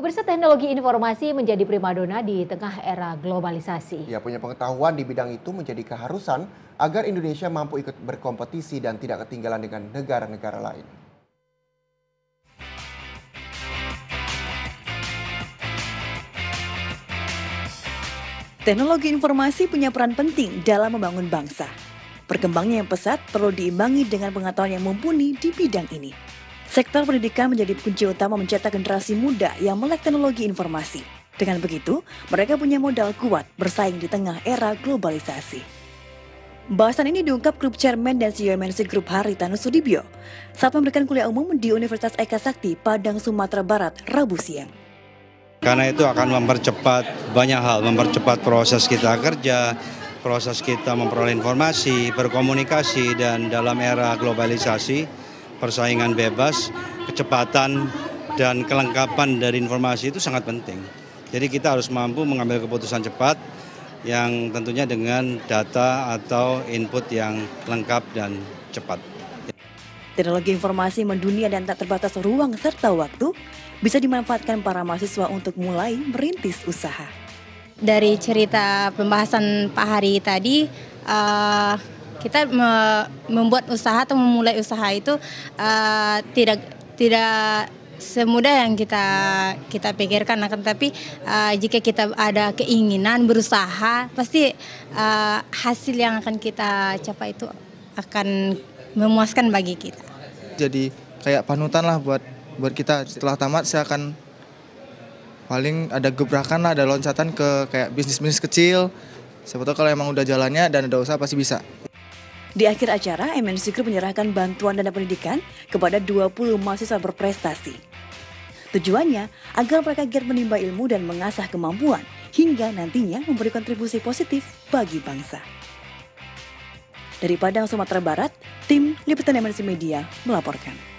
Pemirsa, teknologi informasi menjadi primadona di tengah era globalisasi. Ya, punya pengetahuan di bidang itu menjadi keharusan agar Indonesia mampu ikut berkompetisi dan tidak ketinggalan dengan negara-negara lain. Teknologi informasi punya peran penting dalam membangun bangsa. Perkembangnya yang pesat perlu diimbangi dengan pengetahuan yang mumpuni di bidang ini. Sektor pendidikan menjadi kunci utama mencetak generasi muda yang melek teknologi informasi. Dengan begitu, mereka punya modal kuat bersaing di tengah era globalisasi. Bahasan ini diungkap Group Chairman dan CEO MNC Group Hary Tanoesoedibjo saat memberikan kuliah umum di Universitas Eka Sakti, Padang, Sumatera Barat, Rabu siang. Karena itu akan mempercepat banyak hal, mempercepat proses kita kerja, proses kita memperoleh informasi, berkomunikasi, dan dalam era globalisasi, persaingan bebas, kecepatan, dan kelengkapan dari informasi itu sangat penting. Jadi kita harus mampu mengambil keputusan cepat yang tentunya dengan data atau input yang lengkap dan cepat. Teknologi informasi mendunia dan tak terbatas ruang serta waktu bisa dimanfaatkan para mahasiswa untuk mulai merintis usaha. Dari cerita pembahasan Pak Hary tadi, kita membuat usaha atau memulai usaha itu tidak semudah yang kita pikirkan, akan tapi jika kita ada keinginan berusaha, pasti hasil yang akan kita capai itu akan memuaskan bagi kita. Jadi kayak panutan lah buat kita. Setelah tamat saya akan paling ada gebrakan lah, ada loncatan ke kayak bisnis kecil. Siapa tahu kalau emang udah jalannya dan ada usaha pasti bisa. Di akhir acara, MNC Group menyerahkan bantuan dana pendidikan kepada 20 mahasiswa berprestasi. Tujuannya agar mereka giat menimba ilmu dan mengasah kemampuan hingga nantinya memberi kontribusi positif bagi bangsa. Dari Padang, Sumatera Barat, tim liputan MNC Media melaporkan.